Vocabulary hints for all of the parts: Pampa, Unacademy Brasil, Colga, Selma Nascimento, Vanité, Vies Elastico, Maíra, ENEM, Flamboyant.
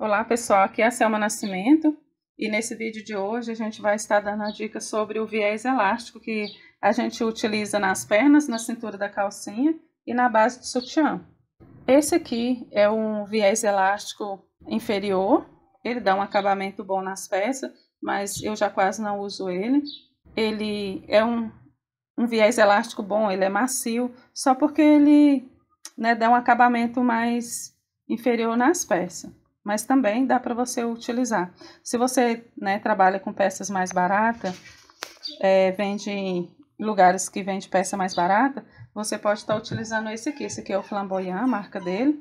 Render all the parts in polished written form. Olá pessoal, aqui é a Selma Nascimento e nesse vídeo de hoje a gente vai estar dando a dica sobre o viés elástico que a gente utiliza nas pernas, na cintura da calcinha e na base do sutiã. Esse aqui é um viés elástico inferior, ele dá um acabamento bom nas peças, mas eu já quase não uso ele. Ele é um viés elástico bom, ele é macio, só porque ele dá um acabamento mais inferior nas peças. Mas também dá para você utilizar. Se você trabalha com peças mais baratas, vende em lugares que vende peça mais barata, você pode estar utilizando esse aqui. Esse aqui é o Flamboyant, a marca dele.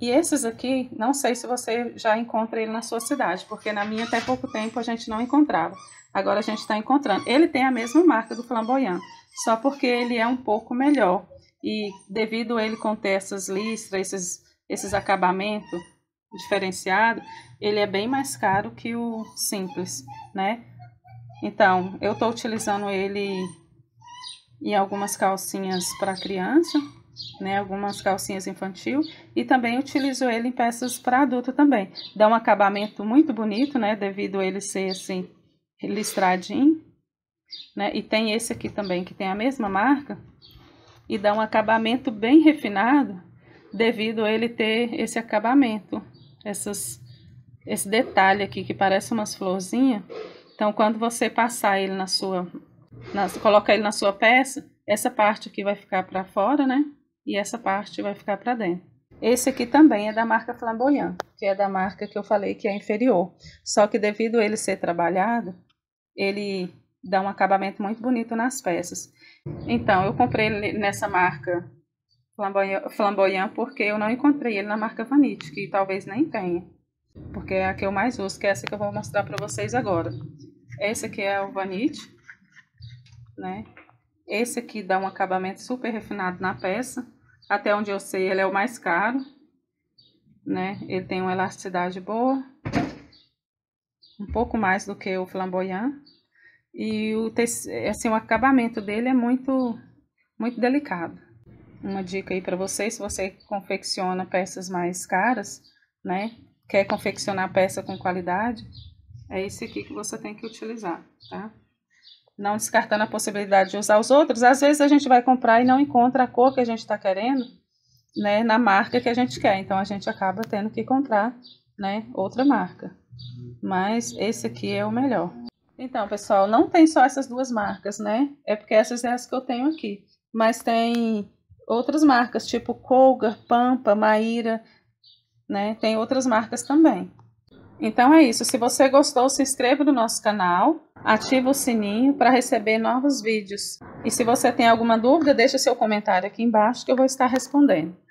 E esses aqui, não sei se você já encontra ele na sua cidade, porque na minha até pouco tempo a gente não encontrava. Agora a gente está encontrando. Ele tem a mesma marca do Flamboyant, só porque ele é um pouco melhor. E devido a ele conter essas listras, esses acabamentos diferenciado, ele é bem mais caro que o simples, Então, eu tô utilizando ele em algumas calcinhas para criança, algumas calcinhas infantil, e também utilizo ele em peças para adulto também. Dá um acabamento muito bonito, devido a ele ser assim listradinho, E tem esse aqui também que tem a mesma marca e dá um acabamento bem refinado, devido a ele ter esse acabamento. Esse detalhe aqui que parece umas florzinhas. Então, quando você passar ele na sua, coloca ele na sua peça, essa parte aqui vai ficar para fora, E essa parte vai ficar para dentro. Esse aqui também é da marca Flamboyant, que é da marca que eu falei que é inferior. Só que devido a ele ser trabalhado, ele dá um acabamento muito bonito nas peças. Então, eu comprei ele nessa marca Flamboyant porque eu não encontrei ele na marca Vanité, que talvez nem tenha, porque é a que eu mais uso, que é essa que eu vou mostrar para vocês agora. Esse aqui é o Vanité, Esse aqui dá um acabamento super refinado na peça, até onde eu sei ele é o mais caro, Ele tem uma elasticidade boa, um pouco mais do que o Flamboyant, e o acabamento dele é muito delicado. Uma dica aí para vocês, se você confecciona peças mais caras, quer confeccionar peça com qualidade, é esse aqui que você tem que utilizar, tá? Não descartando a possibilidade de usar os outros. Às vezes a gente vai comprar e não encontra a cor que a gente está querendo, na marca que a gente quer. Então a gente acaba tendo que comprar, outra marca. Mas esse aqui é o melhor. Então, pessoal, não tem só essas duas marcas, É porque essas são as que eu tenho aqui. Mas tem outras marcas, tipo Colga, Pampa, Maíra, Tem outras marcas também. Então é isso. Se você gostou, se inscreva no nosso canal, ativa o sininho para receber novos vídeos. E se você tem alguma dúvida, deixa seu comentário aqui embaixo que eu vou estar respondendo.